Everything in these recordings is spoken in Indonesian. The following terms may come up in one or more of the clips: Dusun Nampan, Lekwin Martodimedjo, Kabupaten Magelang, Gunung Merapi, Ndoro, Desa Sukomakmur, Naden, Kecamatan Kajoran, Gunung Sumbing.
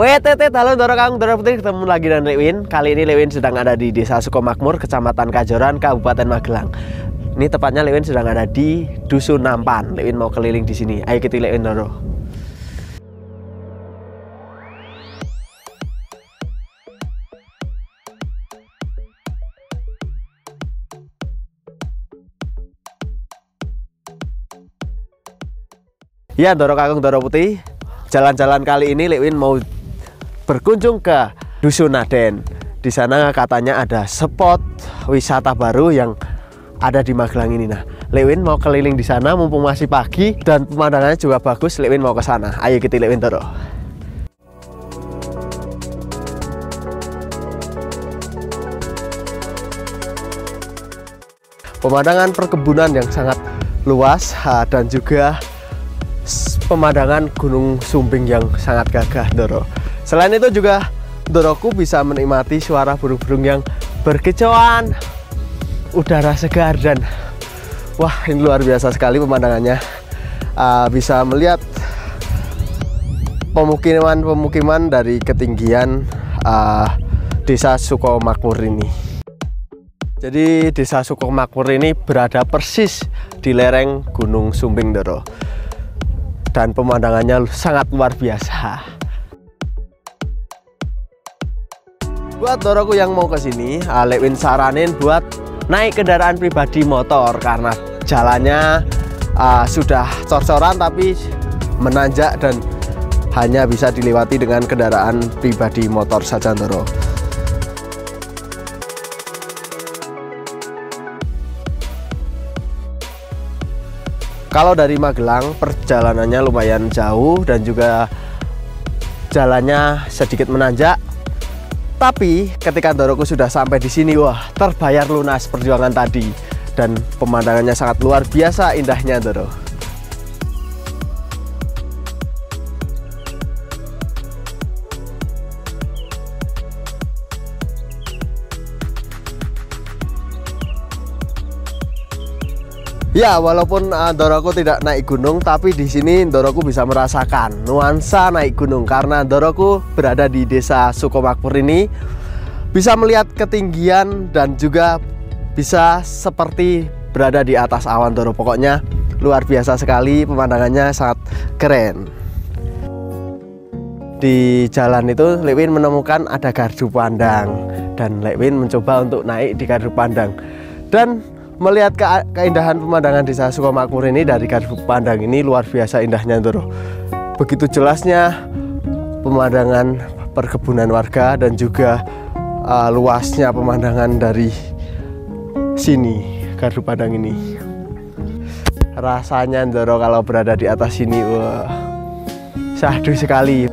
Wetetet, halo Doro Kang, Doro Putri, ketemu lagi dengan Lekwin. Kali ini Lekwin sedang ada di Desa Sukomakmur, Kecamatan Kajoran, Kabupaten Magelang. Ini tepatnya Lekwin sedang ada di Dusun Nampan. Lekwin mau keliling di sini. Ayo kita Lekwin Doro. Ya, Doro Kakung, Doro Putri. Jalan-jalan kali ini Lekwin mau berkunjung ke Dusun Naden. Di sana katanya ada spot wisata baru yang ada di Magelang ini. Nah, Lekwin mau keliling di sana mumpung masih pagi dan pemandangannya juga bagus. Lekwin mau ke sana. Ayo kita Lekwin Doro. Pemandangan perkebunan yang sangat luas dan juga pemandangan Gunung Sumbing yang sangat gagah, Doro. Selain itu juga Doroku bisa menikmati suara burung-burung yang berkicauan, udara segar, dan wah, ini luar biasa sekali pemandangannya. Bisa melihat pemukiman-pemukiman dari ketinggian Desa Sukomakmur ini. Jadi Desa Sukomakmur ini berada persis di lereng Gunung Sumbing, Doro. Dan pemandangannya sangat luar biasa. Buat Doroku yang mau ke sini, Lekwin saranin buat naik kendaraan pribadi motor karena jalannya sudah cor-coran tapi menanjak dan hanya bisa dilewati dengan kendaraan pribadi motor saja, Doro. Kalau dari Magelang perjalanannya lumayan jauh dan juga jalannya sedikit menanjak. Tapi ketika Doroku sudah sampai di sini, wah, terbayar lunas perjuangan tadi. Dan pemandangannya sangat luar biasa indahnya, Doro. Ya, walaupun Doroku tidak naik gunung, tapi di sini Doroku bisa merasakan nuansa naik gunung karena Doroku berada di Desa Sukomakmur ini, bisa melihat ketinggian dan juga bisa seperti berada di atas awan, Doro. Pokoknya luar biasa sekali, pemandangannya sangat keren. Di jalan itu Lekwin menemukan ada gardu pandang dan Lekwin mencoba untuk naik di gardu pandang dan melihat keindahan pemandangan Desa Sukomakmur ini dari gardu pandang ini luar biasa indahnya, Doro. Begitu jelasnya pemandangan perkebunan warga dan juga luasnya pemandangan dari sini, gardu pandang ini. Rasanya, Doro, kalau berada di atas sini, wah, syahdu sekali.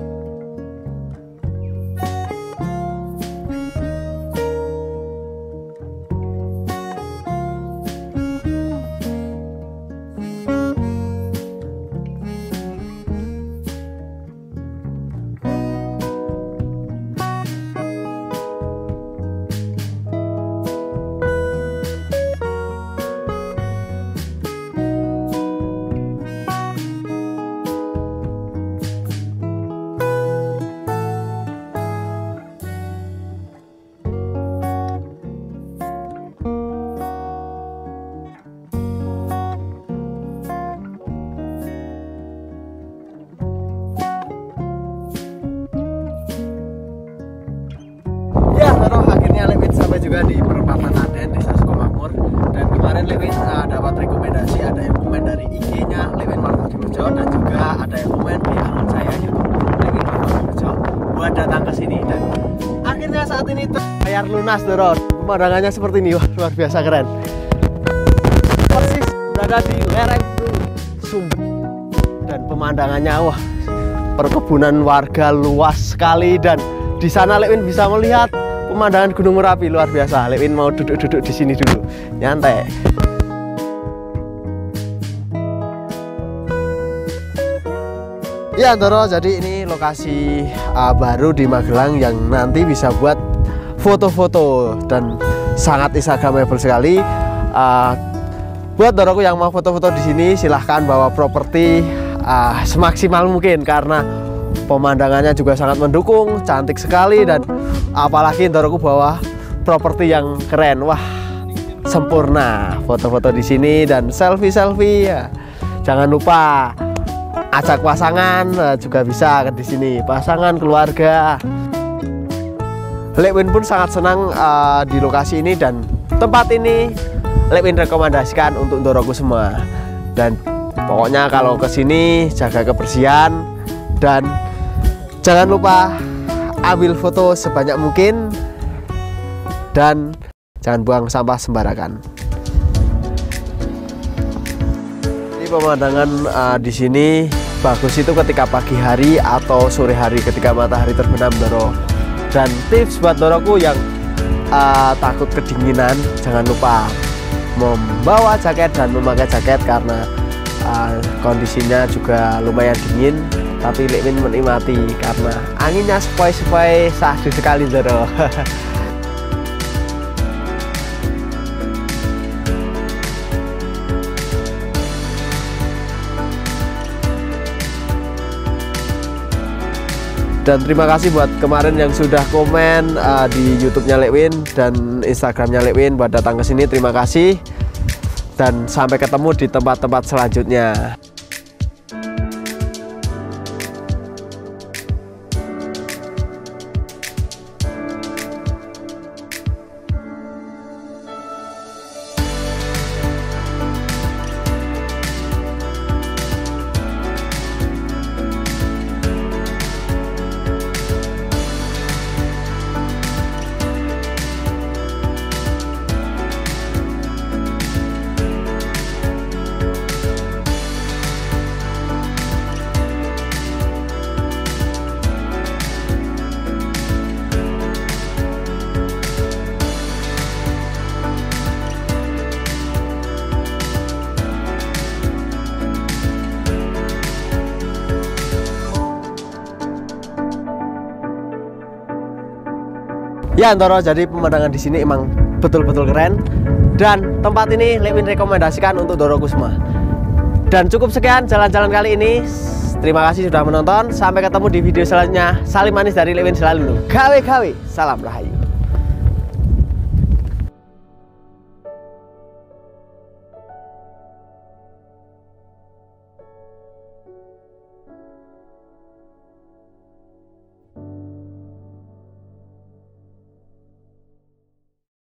Juga di perempatan Naden, Desa Sukomakmur. Dan kemarin Lekwin dapat rekomendasi, ada yang komen dari IG-nya Lekwin Martodimedjo dan juga ada yang komen di akun saya YouTube Lekwin Martodimedjo buat datang ke sini, dan akhirnya saat ini terbayar lunas, Doro. Pemandangannya seperti ini, wah, luar biasa keren. Persis berada di lereng Sumbing dan pemandangannya, wah, perkebunan warga luas sekali, dan di sana Lekwin bisa melihat pemandangan Gunung Merapi luar biasa. Lekwin mau duduk-duduk di sini dulu, nyantai. Ya, Doro, jadi ini lokasi baru di Magelang yang nanti bisa buat foto-foto dan sangat instagramable sekali. Buat Doroku yang mau foto-foto di sini, silahkan bawa properti semaksimal mungkin karena pemandangannya juga sangat mendukung, cantik sekali, dan apalagi ntar aku bawa properti yang keren. Wah, sempurna foto-foto di sini dan selfie-selfie. Jangan lupa ajak pasangan juga bisa di sini, pasangan keluarga. Lekwin pun sangat senang di lokasi ini, dan tempat ini Lekwin rekomendasikan untuk ndoroku semua. Dan pokoknya kalau ke sini jaga kebersihan dan jangan lupa ambil foto sebanyak mungkin dan jangan buang sampah sembarangan. Ini pemandangan di sini bagus itu ketika pagi hari atau sore hari ketika matahari terbenam, Doro. Dan tips buat Doroku yang takut kedinginan, jangan lupa membawa jaket dan memakai jaket karena kondisinya juga lumayan dingin, tapi Lekwin menikmati karena anginnya sepoi-sepoi sahdu sekali, Doro. Dan terima kasih buat kemarin yang sudah komen di YouTube-nya Lekwin dan Instagram-nya Lekwin buat datang ke sini. Terima kasih dan sampai ketemu di tempat-tempat selanjutnya. Ya, Antoro, jadi pemandangan di sini emang betul-betul keren dan tempat ini Lekwin rekomendasikan untuk Doroku semua. Dan cukup sekian jalan-jalan kali ini. Terima kasih sudah menonton. Sampai ketemu di video selanjutnya. Salim manis dari Lekwin selalu. Gawe-gawe. Salam rahayu.